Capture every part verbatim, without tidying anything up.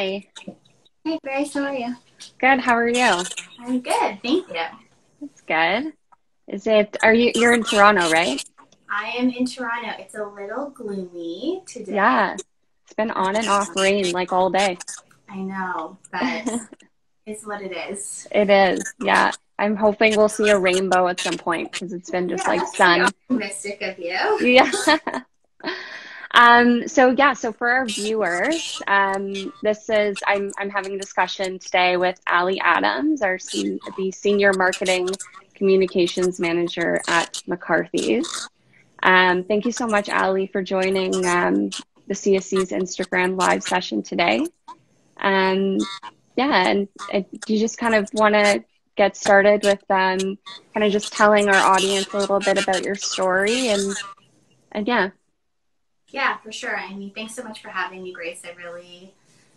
Hi. Hey, Grace, how are you? Good, how are you? I'm good, thank you. That's good. Is it, are you, you're in Toronto, right? I am in Toronto. It's a little gloomy today. Yeah, it's been on and off rain like all day. I know, but it's what it is. It is, yeah. I'm hoping we'll see a rainbow at some point because it's been just yeah, like sun. Optimistic of you. Yeah. Um, so yeah, so for our viewers, um, this is, I'm, I'm having a discussion today with Allie Adams, our sen- the Senior Marketing Communications Manager at McCarthy's. Um, thank you so much, Allie, for joining um, the C S C's Instagram live session today. Um, yeah, and uh, do you just kind of want to get started with um, kind of just telling our audience a little bit about your story and, and yeah. Yeah, for sure. I mean, thanks so much for having me, Grace. I really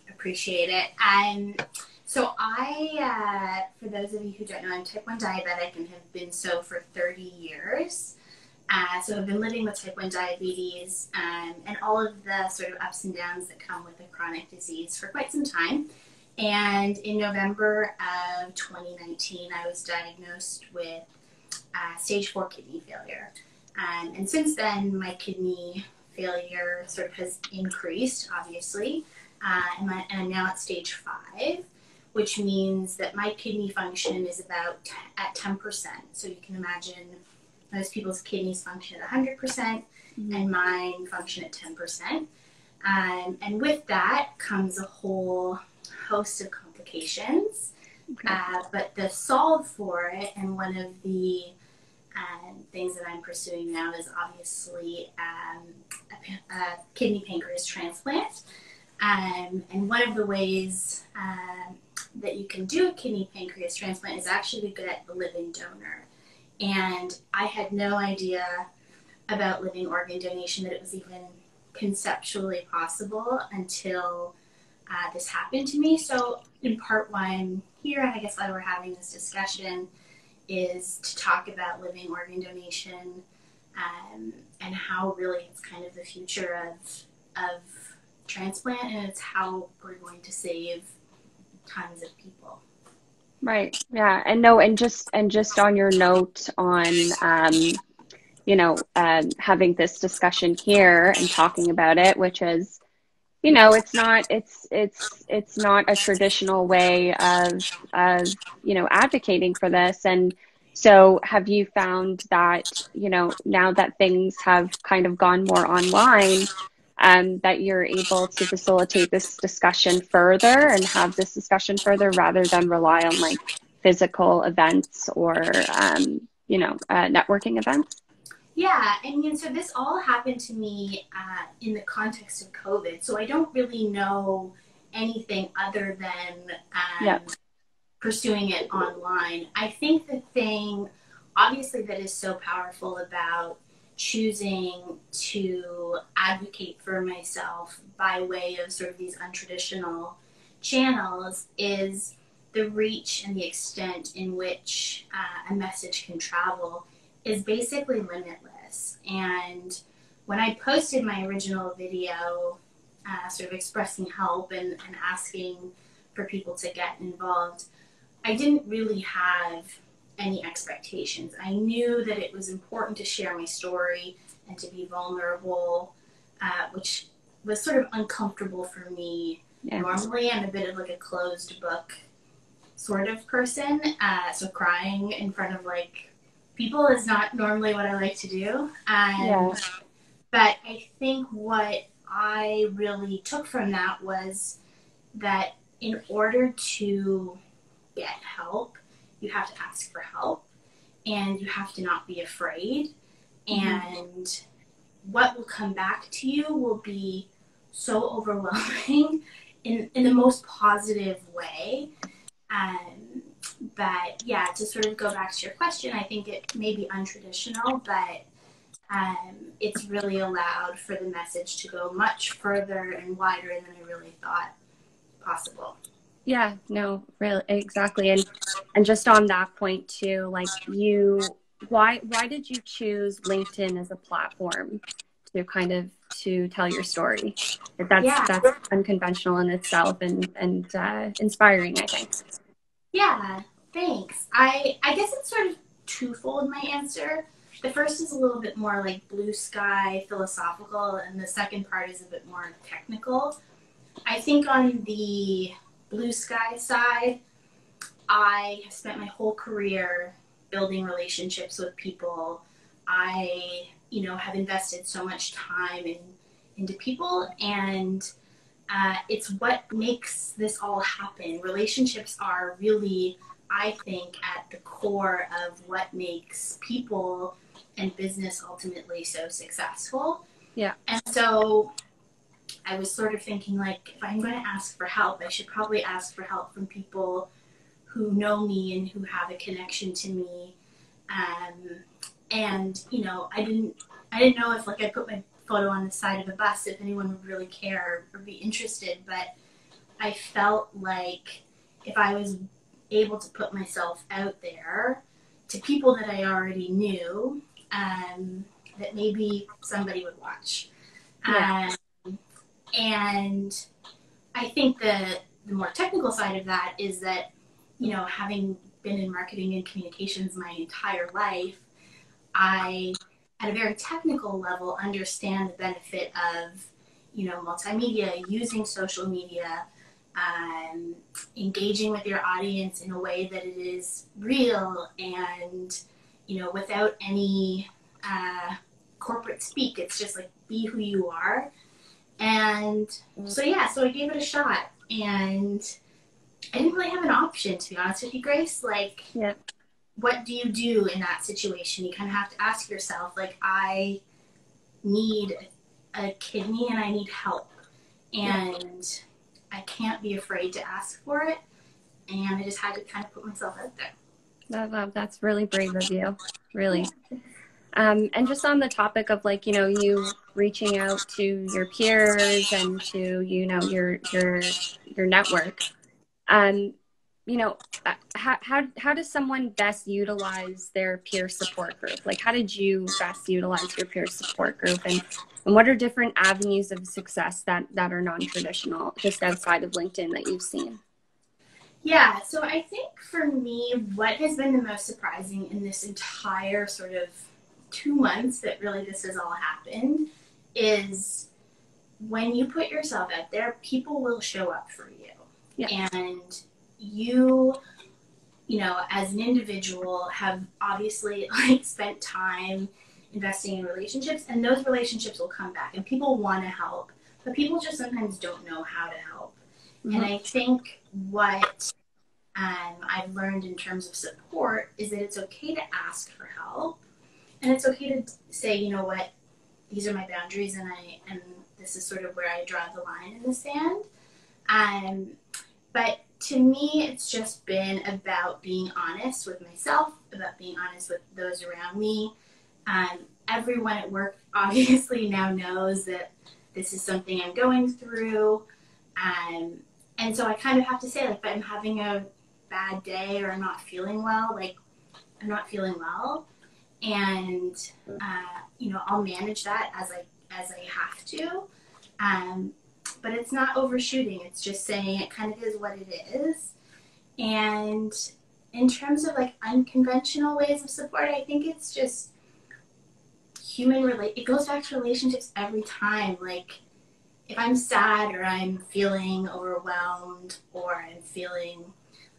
appreciate it. Um, so I, uh, for those of you who don't know, I'm type one diabetic and have been so for thirty years. Uh, so I've been living with type one diabetes um, and all of the sort of ups and downs that come with a chronic disease for quite some time. And in November of twenty nineteen, I was diagnosed with uh, stage four kidney failure. Um, and since then, my kidney failure sort of has increased, obviously, uh, and, my, and I'm now at stage five, which means that my kidney function is about at ten percent. So you can imagine most people's kidneys function at one hundred percent, mm-hmm. and mine function at ten percent. Um, and with that comes a whole host of complications, okay. uh, but the solve for it, and one of the Um, things that I'm pursuing now is obviously um, a, a kidney pancreas transplant. Um, and one of the ways um, that you can do a kidney pancreas transplant is actually to get a living donor. And I had no idea about living organ donation, that it was even conceptually possible until uh, this happened to me. So in part why I'm here, and I guess why we're having this discussion, is to talk about living organ donation um, and how really it's kind of the future of of transplant, and it's how we're going to save tons of people. Right. Yeah. And no. And just and just on your note on um, you know um, having this discussion here and talking about it, which is you know it's not it's it's it's not a traditional way of of you know advocating for this. And so have you found that, you know, now that things have kind of gone more online, um, that you're able to facilitate this discussion further and have this discussion further rather than rely on like physical events or, um, you know, uh, networking events? Yeah, I mean, so this all happened to me uh, in the context of COVID. So I don't really know anything other than um, yeah. pursuing it online. I think the thing, obviously, that is so powerful about choosing to advocate for myself by way of sort of these untraditional channels is the reach and the extent in which uh, a message can travel is basically limitless. And when I posted my original video, uh, sort of expressing help and, and asking for people to get involved, I didn't really have any expectations. I knew that it was important to share my story and to be vulnerable, uh, which was sort of uncomfortable for me. Yeah. Normally, I'm a bit of like a closed book sort of person. Uh, so crying in front of like people is not normally what I like to do. Um, yeah. But I think what I really took from that was that in order to get help, you have to ask for help and you have to not be afraid. Mm-hmm. And what will come back to you will be so overwhelming in, in the most positive way. Um, But yeah, to sort of go back to your question, I think it may be untraditional, but um, it's really allowed for the message to go much further and wider than I really thought possible. Yeah, no, really, exactly. And and just on that point too, like you, why why did you choose LinkedIn as a platform to kind of to tell your story. That's yeah. that's unconventional in itself, and and uh, inspiring, I think. Yeah, thanks. I I guess it's sort of twofold, my answer. The first is a little bit more like blue sky, philosophical, and the second part is a bit more technical. I think on the blue sky side, I have spent my whole career building relationships with people. I, you know, have invested so much time in, into people, and uh, it's what makes this all happen. Relationships are really, I think, at the core of what makes people and business ultimately so successful. Yeah. And so I was sort of thinking, like, if I'm going to ask for help, I should probably ask for help from people who know me and who have a connection to me. Um, and, you know, I didn't, I didn't know if, like, I put my photo on the side of a bus, if anyone would really care or be interested, but I felt like if I was able to put myself out there to people that I already knew, um, that maybe somebody would watch. Yeah. Um, and I think the, the more technical side of that is that, you know, having been in marketing and communications my entire life, I, at a very technical level, understand the benefit of, you know, multimedia, using social media, um, engaging with your audience in a way that it is real and, you know, without any uh, corporate speak. It's just like, be who you are. And so, yeah, so I gave it a shot, and I didn't really have an option, to be honest with you, Grace. Like, yeah. What do you do in that situation? You kind of have to ask yourself, like, I need a kidney and I need help, and I can't be afraid to ask for it. And I just had to kind of put myself out there. That, that's really brave of you, really. Um, and just on the topic of, like, you know, you reaching out to your peers and to, you know, your, your, your network. Um, you know, how, how, how does someone best utilize their peer support group? Like, how did you best utilize your peer support group, and, and what are different avenues of success that, that are non-traditional just outside of LinkedIn that you've seen? Yeah. So I think for me, what has been the most surprising in this entire sort of two months that really this has all happened is when you put yourself out there, people will show up for you. Yeah. And you, you know, as an individual have obviously, like, spent time investing in relationships, and those relationships will come back, and people want to help, but people just sometimes don't know how to help. Mm-hmm. And I think what um, I've learned in terms of support is that it's okay to ask for help, and it's okay to say, you know what, these are my boundaries, and I, and this is sort of where I draw the line in the sand. Um, but to me, it's just been about being honest with myself, about being honest with those around me. Um, everyone at work obviously now knows that this is something I'm going through. Um, and so I kind of have to say, like, if I'm having a bad day or I'm not feeling well, like, I'm not feeling well. And, uh, you know, I'll manage that as I, as I have to. Um, But it's not overshooting. It's just saying it kind of is what it is. And in terms of, like, unconventional ways of support, I think it's just human relate. It goes back to relationships every time. Like, if I'm sad or I'm feeling overwhelmed or I'm feeling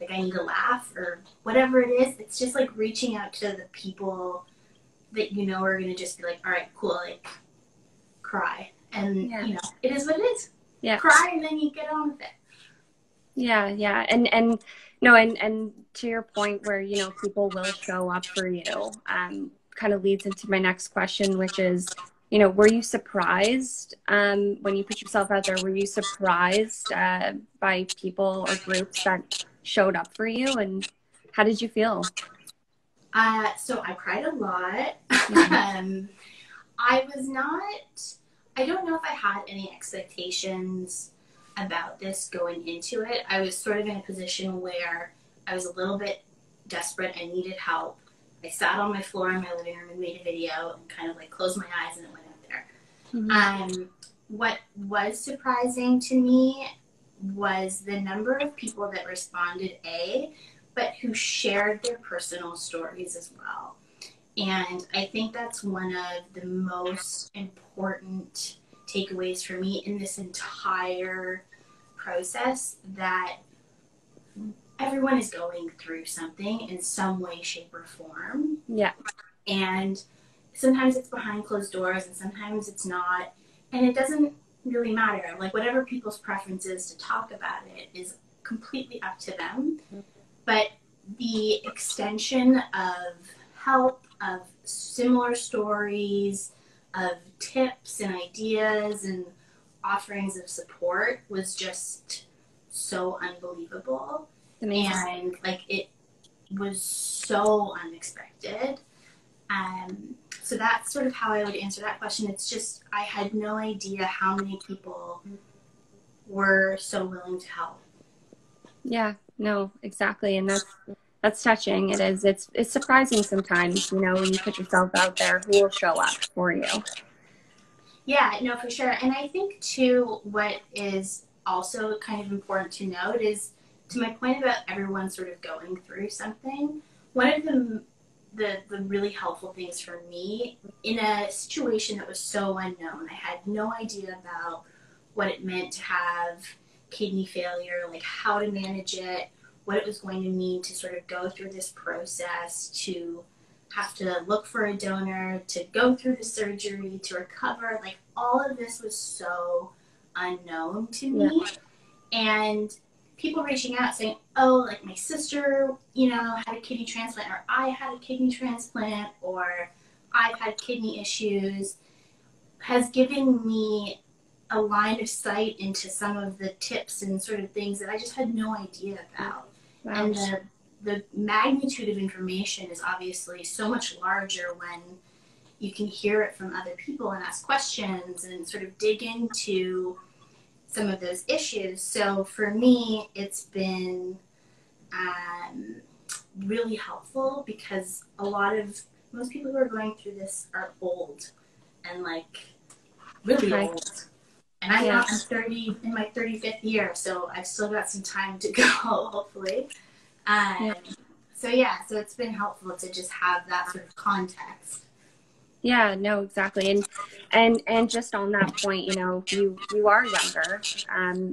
like I need a laugh or whatever it is, it's just, like, reaching out to the people that you know are going to just be like, all right, cool, like, cry. And, yeah. you know, it is what it is. Yeah. Cry and then you get on with it. Yeah, yeah. And, and no, and, and to your point where, you know, people will show up for you, um, kind of leads into my next question, which is, you know, were you surprised um, when you put yourself out there? Were you surprised uh, by people or groups that showed up for you? And how did you feel? Uh, so I cried a lot. Mm-hmm. um, I was not... I don't know if I had any expectations about this going into it. I was sort of in a position where I was a little bit desperate. I needed help. I sat on my floor in my living room and made a video and kind of, like, closed my eyes and it went out there. Mm-hmm. Um, what was surprising to me was the number of people that responded A, but who shared their personal stories as well. And I think that's one of the most important takeaways for me in this entire process, that everyone is going through something in some way, shape, or form. Yeah. And sometimes it's behind closed doors and sometimes it's not. And it doesn't really matter. Like, whatever people's preference is to talk about it is completely up to them. But the extension of help, of similar stories, of tips and ideas and offerings of support was just so unbelievable. Amazing. And like, it was so unexpected. Um, so that's sort of how I would answer that question. It's just, I had no idea how many people were so willing to help. Yeah, no, exactly. And that's, that's touching. It is. It's, it's surprising sometimes, you know, when you put yourself out there, who will show up for you. Yeah, no, for sure. And I think too, what is also kind of important to note is, to my point about everyone sort of going through something, one of the, the, the really helpful things for me in a situation that was so unknown, I had no idea about what it meant to have kidney failure, like how to manage it, what it was going to mean to sort of go through this process, to have to look for a donor, to go through the surgery, to recover. Like, all of this was so unknown to me. Yeah. And people reaching out saying, oh, like my sister, you know, had a kidney transplant, or I had a kidney transplant, or I've had kidney issues, has given me a line of sight into some of the tips and sort of things that I just had no idea about. Wow. And the, the magnitude of information is obviously so much larger when you can hear it from other people and ask questions and sort of dig into some of those issues. So for me, it's been um, really helpful, because a lot of, most people who are going through this are old and like really right. old. And I'm, yeah. I'm thirty, in my thirty-fifth year, so I've still got some time to go, hopefully. Um, yeah. So yeah, so it's been helpful to just have that sort of context. Yeah, no, exactly. And, and, and just on that point, you know, you, you are younger. Um,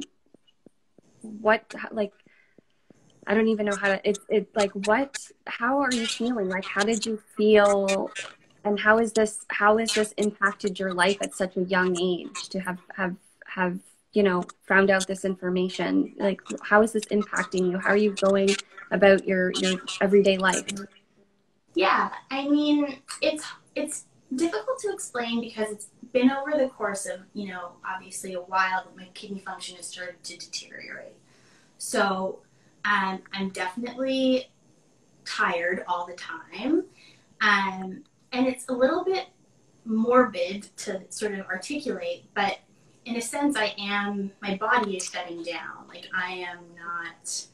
what, like, I don't even know how to, it's, it's like, what, how are you feeling? Like, how did you feel, and how is this, how has this impacted your life at such a young age to have, have, have, you know, found out this information? Like, how is this impacting you? How are you going about your, your everyday life? Yeah. I mean, it's, it's, difficult to explain, because it's been over the course of, you know, obviously a while that my kidney function has started to deteriorate. So um, I'm definitely tired all the time. Um, and it's a little bit morbid to sort of articulate, but in a sense I am, my body is shutting down. Like, I am not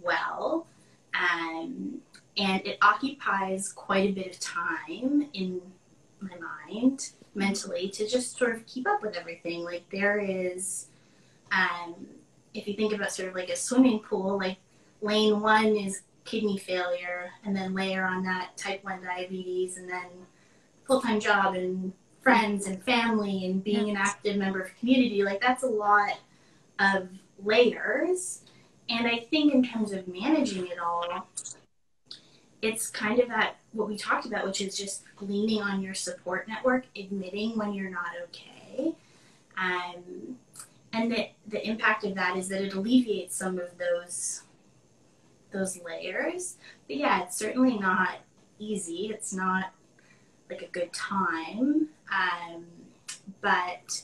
well. Um, and it occupies quite a bit of time in my mind mentally to just sort of keep up with everything. Like, there is, um, if you think about sort of like a swimming pool, like lane one is kidney failure, and then layer on that type one diabetes, and then full-time job and friends and family and being an active member of the community. Like, that's a lot of layers. And I think in terms of managing it all, it's kind of that, what we talked about, which is just leaning on your support network, admitting when you're not okay. Um, and the, the impact of that is that it alleviates some of those, those layers. But yeah, it's certainly not easy. It's not like a good time. Um, but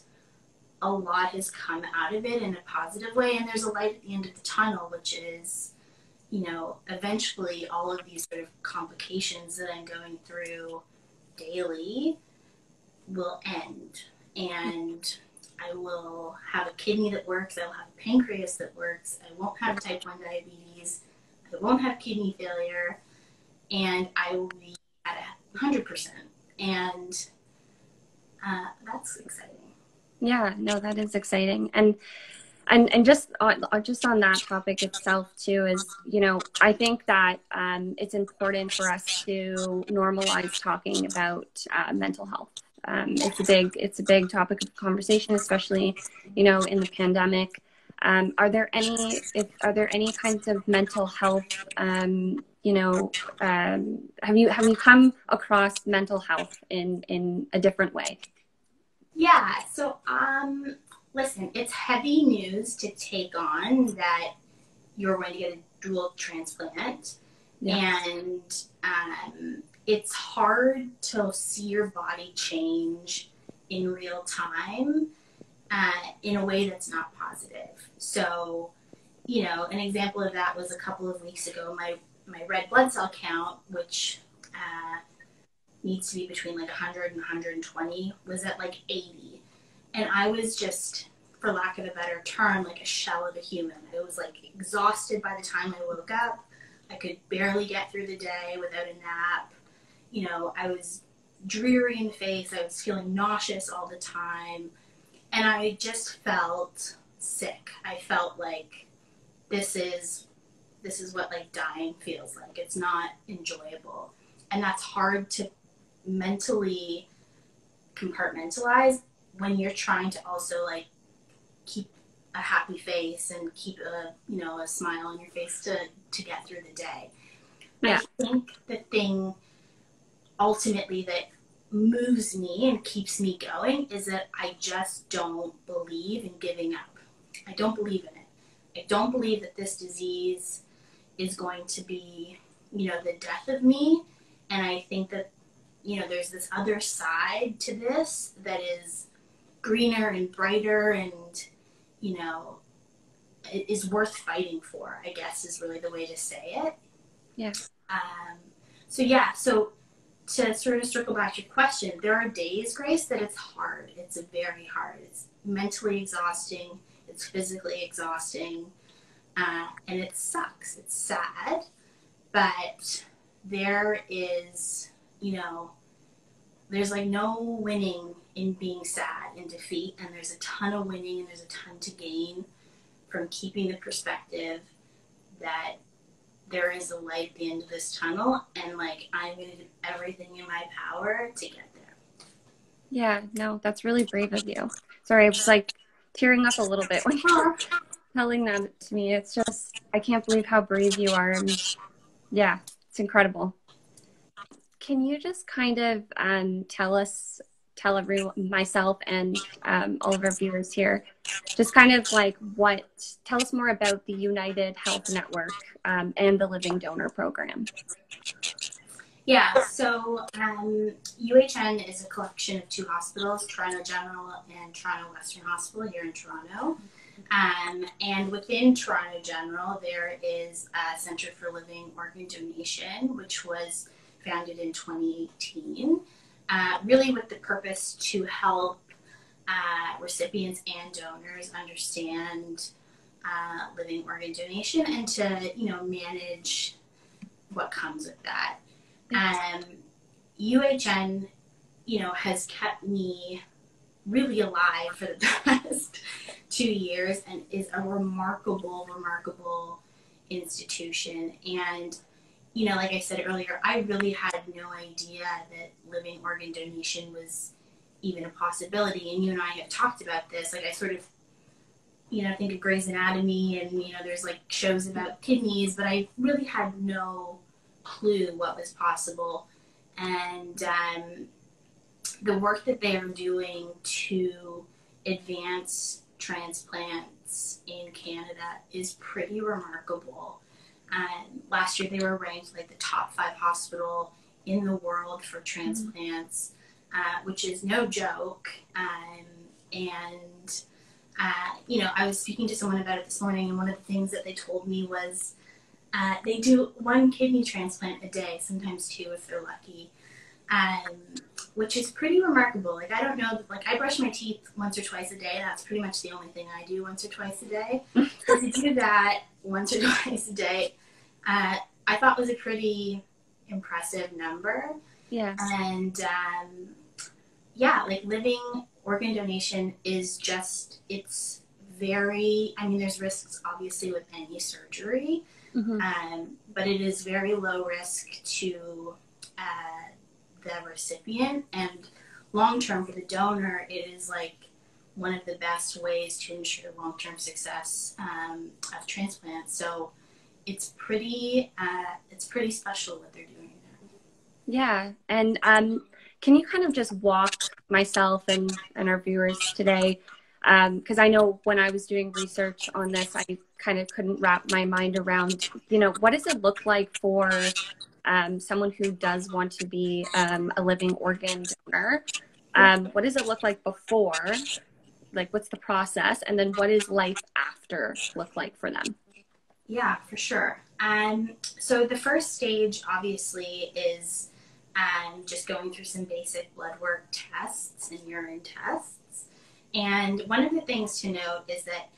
a lot has come out of it in a positive way. And there's a light at the end of the tunnel, which is, you know, eventually all of these sort of complications that I'm going through daily will end. And I will have a kidney that works. I will have a pancreas that works. I won't have type one diabetes. I won't have kidney failure. And I will be at one hundred percent. And uh, that's exciting. Yeah, no, that is exciting. And and and just on, just on that topic itself too is, you know, I think that um, it's important for us to normalize talking about uh, mental health. Um, it's a big it's a big topic of conversation, especially, you know, in the pandemic. Um, are there any if are there any kinds of mental health? Um, you know, um, have you have you come across mental health in in a different way? Yeah. So, um, listen, it's heavy news to take on that you're going to get a dual transplant, yeah. and um, it's hard to see your body change in real time. Uh, in a way that's not positive. So, you know, an example of that was a couple of weeks ago, my, my red blood cell count, which uh, needs to be between like one hundred and one hundred twenty, was at like eighty. And I was just, for lack of a better term, like a shell of a human. I was like exhausted by the time I woke up. I could barely get through the day without a nap. You know, I was dreary in the face. I was feeling nauseous all the time. And I just felt sick. I felt like this is this is what like dying feels like. It's not enjoyable. And that's hard to mentally compartmentalize when you're trying to also like keep a happy face and keep a, you know, a smile on your face to, to get through the day. Yeah. I think the thing ultimately that moves me and keeps me going is that I just don't believe in giving up. I don't believe in it. I don't believe that this disease is going to be, you know, the death of me. And I think that, you know, there's this other side to this that is greener and brighter and, you know, is worth fighting for, I guess is really the way to say it. Yeah. Um, so yeah, so to sort of circle back to your question, there are days, Grace, that it's hard. It's very hard. It's mentally exhausting. It's physically exhausting. Uh, and it sucks. It's sad. But there is, you know, there's like no winning in being sad and defeat. And there's a ton of winning and there's a ton to gain from keeping the perspective that there is a light at the end of this tunnel, and like I'm gonna do everything in my power to get there. Yeah, no, that's really brave of you. Sorry, I was like tearing up a little bit when you were telling that to me. It's just, I can't believe how brave you are. And yeah, it's incredible. Can you just kind of um, tell us, tell everyone, myself and um, all of our viewers here, just kind of like what, tell us more about the United Health Network um, and the Living Donor Program. Yeah, so um, U H N is a collection of two hospitals, Toronto General and Toronto Western Hospital here in Toronto. Um, and within Toronto General, there is a Centre for Living Organ Donation, which was founded in twenty eighteen. Uh, really with the purpose to help uh, recipients and donors understand uh, living organ donation and to, you know, manage what comes with that. Um, U H N, you know, has kept me really alive for the past two years and is a remarkable, remarkable institution. And you know, like I said earlier, I really had no idea that living organ donation was even a possibility. And you and I have talked about this. Like I sort of, you know, think of Grey's Anatomy and, you know, there's like shows about kidneys, but I really had no clue what was possible. And um, the work that they are doing to advance transplants in Canada is pretty remarkable. Um, last year, they were ranked like the top five hospital in the world for transplants, uh, which is no joke. Um, and, uh, you know, I was speaking to someone about it this morning, and one of the things that they told me was uh, they do one kidney transplant a day, sometimes two if they're lucky, um, which is pretty remarkable. Like, I don't know, like, I brush my teeth once or twice a day. That's pretty much the only thing I do once or twice a day. So to do that once or twice a day, Uh, I thought was a pretty impressive number. Yeah. And, um, yeah, like living organ donation is just, it's very, I mean, there's risks obviously with any surgery, mm-hmm. um, but it is very low risk to uh, the recipient, and long-term for the donor, it is like one of the best ways to ensure long-term success um, of transplant. So it's pretty, uh, it's pretty special what they're doing now. Yeah, and um, can you kind of just walk myself and, and our viewers today, because um, I know when I was doing research on this, I kind of couldn't wrap my mind around, you know, what does it look like for um, someone who does want to be um, a living organ donor? Um, what does it look like before? Like, what's the process? And then what is life after look like for them? Yeah, for sure. Um, so the first stage, obviously, is um, just going through some basic blood work tests and urine tests. And one of the things to note is that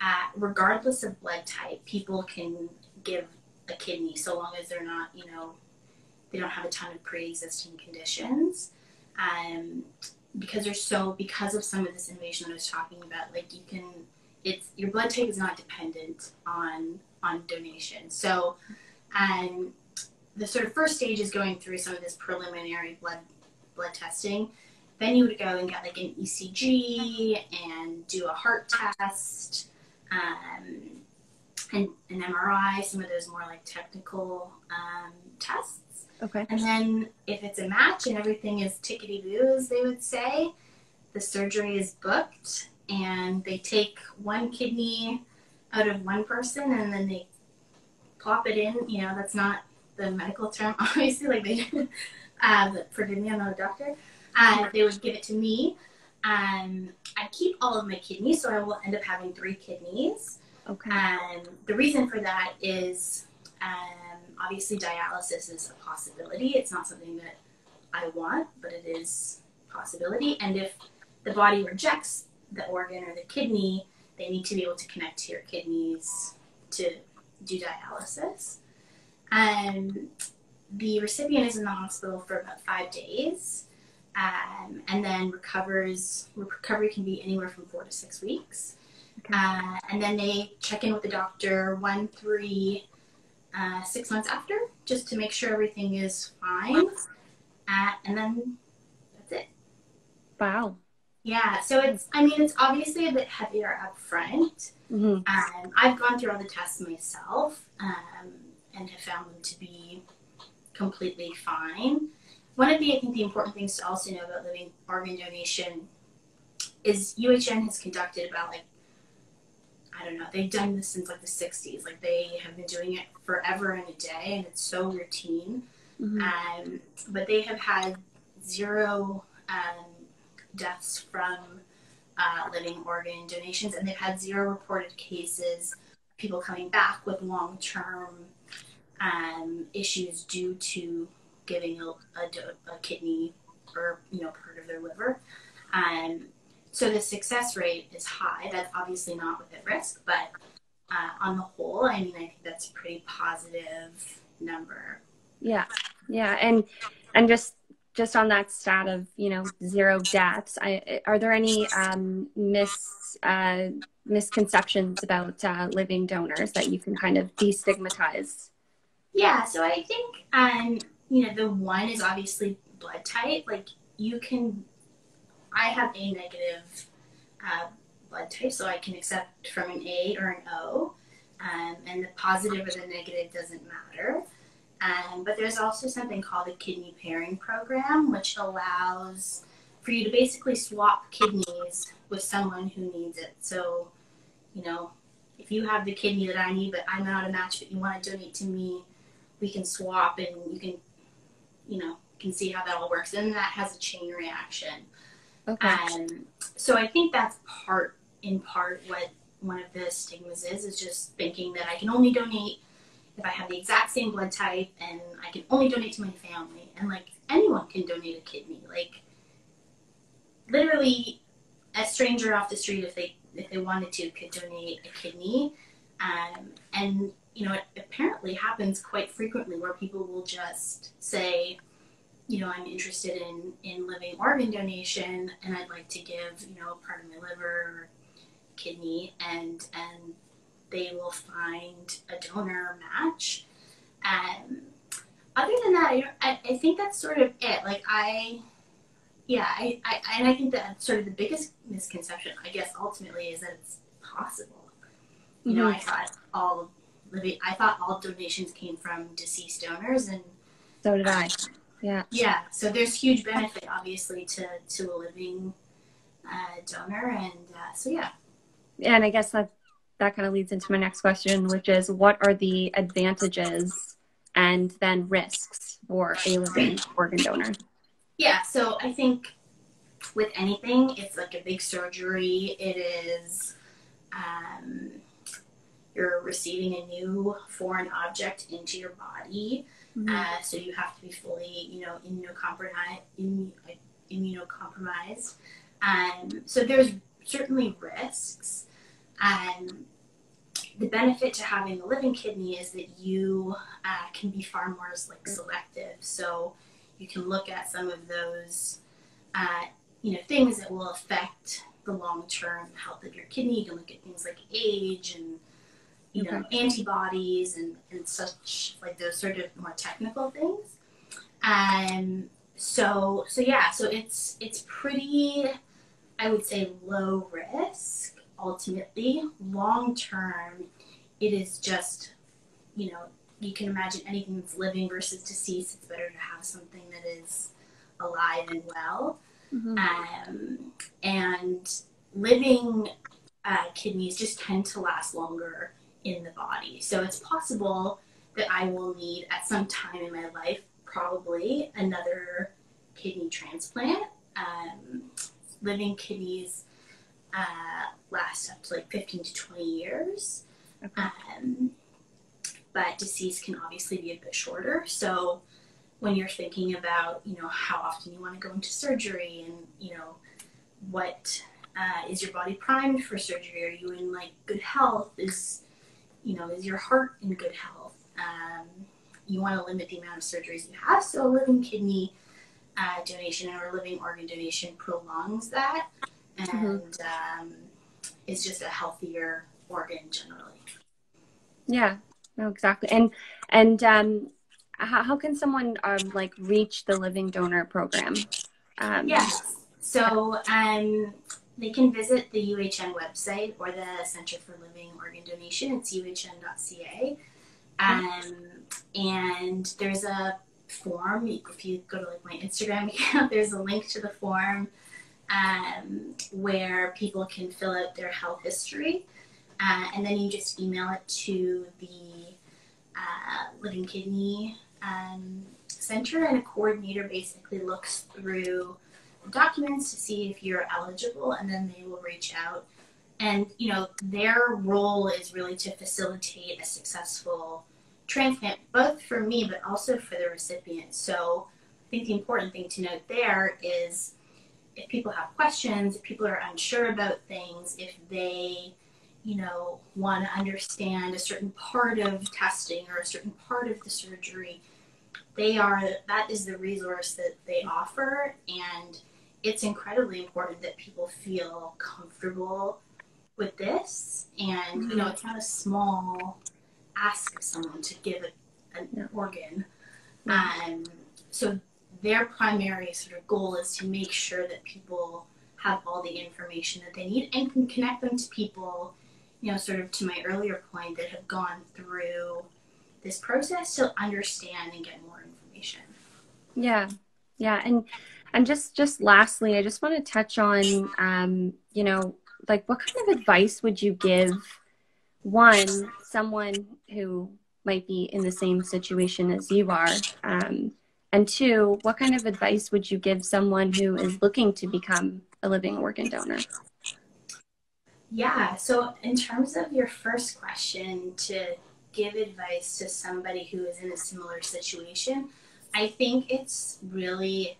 uh, regardless of blood type, people can give a kidney so long as they're not, you know, they don't have a ton of pre-existing conditions. Um, because there's so, because of some of this innovation that I was talking about, like you can, it's, your blood type is not dependent on, on donation. So, um, the sort of first stage is going through some of this preliminary blood, blood testing. Then you would go and get like an E C G and do a heart test, um, and an M R I, some of those more like technical, um, tests. Okay. And then if it's a match and everything is tickety-boo, as they would say, the surgery is booked and they take one kidney out of one person and then they plop it in. You know, that's not the medical term, obviously, like they did, uh, but forgive me, I'm not a doctor. Uh, they would give it to me. Um, I keep all of my kidneys, so I will end up having three kidneys. Okay. Um, the reason for that is... Um, obviously dialysis is a possibility. It's not something that I want, but it is a possibility. And if the body rejects the organ or the kidney, they need to be able to connect to your kidneys to do dialysis. Um, the recipient is in the hospital for about five days um, and then recovers. Recovery can be anywhere from four to six weeks. Okay. Uh, and then they check in with the doctor one, three, Uh, six months after, just to make sure everything is fine. Uh, and then that's it. Wow. Yeah. So it's, I mean, it's obviously a bit heavier up front. Mm-hmm. Um, I've gone through all the tests myself um, and have found them to be completely fine. One of the, I think the important things to also know about living organ donation is U H N has conducted about like I don't know, they've done this since like the sixties. Like they have been doing it forever and a day and it's so routine. Mm-hmm. Um, but they have had zero um, deaths from uh, living organ donations, and they've had zero reported cases, people coming back with long-term um, issues due to giving a, a, a kidney or, you know, part of their liver. Um, So the success rate is high. That's obviously not without risk, but uh, on the whole, I mean, I think that's a pretty positive number. Yeah, yeah, and and just just on that stat of, you know, zero deaths, I, are there any um, mis uh, misconceptions about uh, living donors that you can kind of destigmatize? Yeah, so I think um, you know, the one is obviously blood type. Like you can. I have A negative uh, blood type, so I can accept from an A or an O, um, and the positive or the negative doesn't matter. Um, but there's also something called a kidney pairing program, which allows for you to basically swap kidneys with someone who needs it. So, you know, if you have the kidney that I need, but I'm not a match, but you want to donate to me, we can swap and you can, you know, can see how that all works. And that has a chain reaction. Okay. Um, so I think that's part in part what one of the stigmas is, is just thinking that I can only donate if I have the exact same blood type and I can only donate to my family, and like anyone can donate a kidney. Like literally a stranger off the street, if they, if they wanted to, could donate a kidney. Um, and you know, it apparently happens quite frequently where people will just say, you know, I'm interested in, in living organ donation, and I'd like to give, you know, part of my liver or kidney, and, and they will find a donor match. Um, other than that, I, don't, I, I think that's sort of it. Like I, yeah, I, I, and I think that's sort of the biggest misconception, I guess, ultimately, is that it's possible. You know, mm-hmm. I thought all living, I thought all donations came from deceased donors, and so did I. Yeah. Yeah. So there's huge benefit, obviously, to, to a living uh, donor. And uh, so, yeah. Yeah, and I guess that, that kind of leads into my next question, which is, what are the advantages and then risks for a living organ donor? Yeah. So I think with anything, it's like a big surgery. It is, um, you're receiving a new foreign object into your body. Mm-hmm. Uh, so you have to be fully, you know, immunocompromised. Immun- immunocompromised. Um, so there's certainly risks. Um, the benefit to having a living kidney is that you uh, can be far more like selective. So you can look at some of those, uh, you know, things that will affect the long-term health of your kidney. You can look at things like age and, you know, okay. antibodies and, and such, like those sort of more technical things. Um, so, so yeah, so it's, it's pretty, I would say, low risk, ultimately. Long term, it is just, you know, you can imagine anything that's living versus deceased, it's better to have something that is alive and well. Mm-hmm. Um, and living uh, kidneys just tend to last longer in the body. So it's possible that I will need at some time in my life, probably, another kidney transplant. Um, living kidneys uh, last up to like fifteen to twenty years. Okay. Um, but deceased can obviously be a bit shorter. So when you're thinking about, you know, how often you want to go into surgery and, you know, what uh, is your body primed for surgery? Are you in like good health? Is, you know, is your heart in good health? Um, you want to limit the amount of surgeries you have. So a living kidney uh, donation or a living organ donation prolongs that, and mm-hmm. um, it's just a healthier organ generally. Yeah, no, exactly. And and um, how, how can someone um, like reach the Living Donor Program? Um, yes, so um. They can visit the U H N website or the Centre for Living Organ Donation. It's U H N dot C A. Um, and there's a form. If you go to like my Instagram account, there's a link to the form um, where people can fill out their health history. Uh, and then you just email it to the uh, Living Kidney um, Centre, and a coordinator basically looks through documents to see if you're eligible, and then they will reach out. And, you know, their role is really to facilitate a successful transplant, both for me but also for the recipient. So I think the important thing to note there is, if people have questions, if people are unsure about things, if they, you know, want to understand a certain part of testing or a certain part of the surgery, they are, that is the resource that they offer. And it's incredibly important that people feel comfortable with this. And, you know, it's not a small ask of someone to give it an organ. Um, so their primary sort of goal is to make sure that people have all the information that they need and can connect them to people, you know, sort of to my earlier point, that have gone through this process to understand and get more information. Yeah. Yeah. And, and just, just lastly, I just want to touch on, um, you know, like, what kind of advice would you give one, someone who might be in the same situation as you are? Um, and two, what kind of advice would you give someone who is looking to become a living organ donor? Yeah. So in terms of your first question, to give advice to somebody who is in a similar situation, I think it's really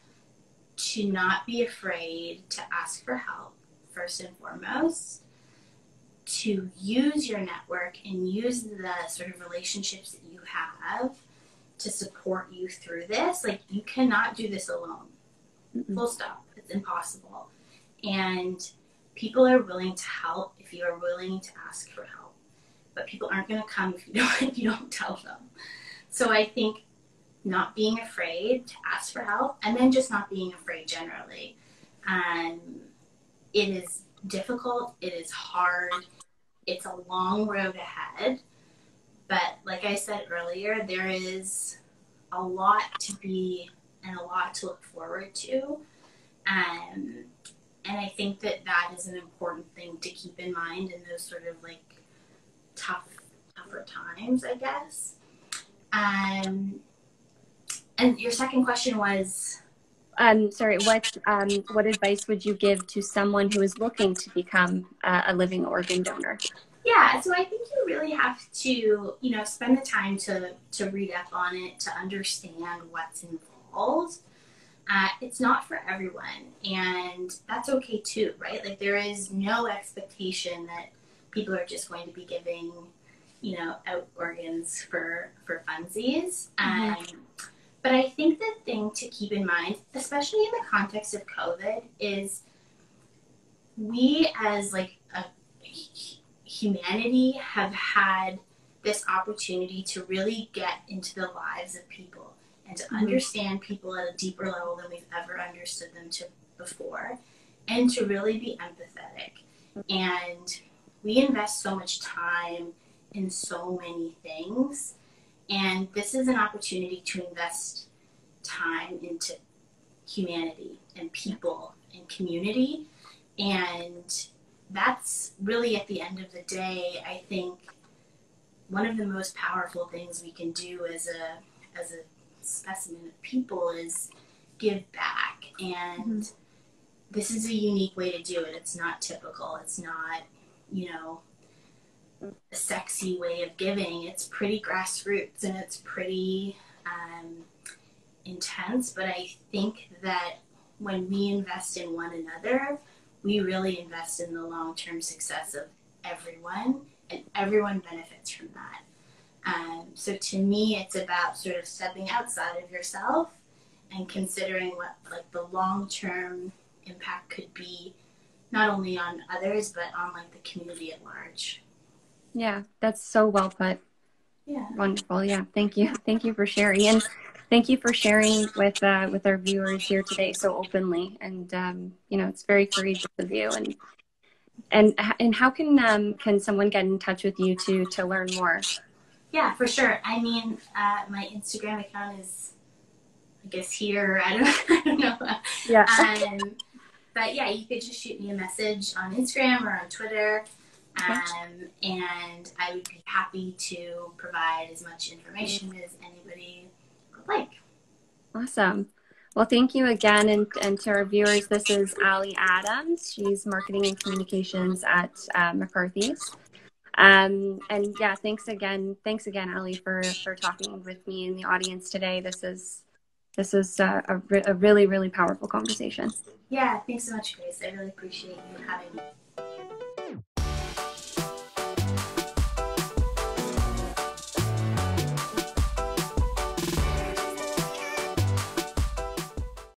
to not be afraid to ask for help, first and foremost, to use your network and use the sort of relationships that you have to support you through this. Like, you cannot do this alone. Mm-hmm. Full stop. It's impossible. And people are willing to help if you are willing to ask for help. But people aren't going to come if you don't, if you don't tell them. So I think not being afraid to ask for help, and then just not being afraid generally. Um, it is difficult. It is hard. It's a long road ahead. But like I said earlier, there is a lot to be and a lot to look forward to. Um, and I think that that is an important thing to keep in mind in those sort of like tough, tougher times, I guess. Um, and your second question was? Um, sorry, what, um, what advice would you give to someone who is looking to become uh, a living organ donor? Yeah, so I think you really have to, you know, spend the time to, to read up on it, to understand what's involved. Uh, it's not for everyone, and that's okay too, right? Like, there is no expectation that people are just going to be giving, you know, out organs for, for funsies. Mm-hmm. Um, but I think the thing to keep in mind, especially in the context of COVID, is we as like a humanity have had this opportunity to really get into the lives of people and to mm-hmm. understand people at a deeper level than we've ever understood them to before, and to really be empathetic. And we invest so much time in so many things, and this is an opportunity to invest time into humanity and people and community. And that's really, at the end of the day, I think one of the most powerful things we can do as a as a specimen of people is give back. And mm-hmm. this is a unique way to do it. It's not typical. It's not, you know, a sexy way of giving. It's pretty grassroots, and it's pretty um, intense. But I think that when we invest in one another, we really invest in the long-term success of everyone, and everyone benefits from that. Um, so to me, it's about sort of stepping outside of yourself and considering what like the long-term impact could be, not only on others, but on like the community at large. Yeah, that's so well put. Yeah. Wonderful. Yeah. Thank you. Thank you for sharing. And thank you for sharing with uh, with our viewers here today so openly, and um, you know, it's very courageous of you. And and and how can um, can someone get in touch with you to to learn more? Yeah, for sure. I mean, uh, my Instagram account is, I guess, here. I don't, I don't know. Yeah. Um, but yeah, you could just shoot me a message on Instagram or on Twitter, um, and I would be happy to provide as much information as anybody. Like. Awesome. Well, thank you again. And, and to our viewers, this is Allie Adams. She's marketing and communications at uh, McCarthy's. Um, and yeah, thanks again. Thanks again, Allie, for, for talking with me and the audience today. This is, this is uh, a, re a really, really powerful conversation. Yeah. Thanks so much, Grace. I really appreciate you having me.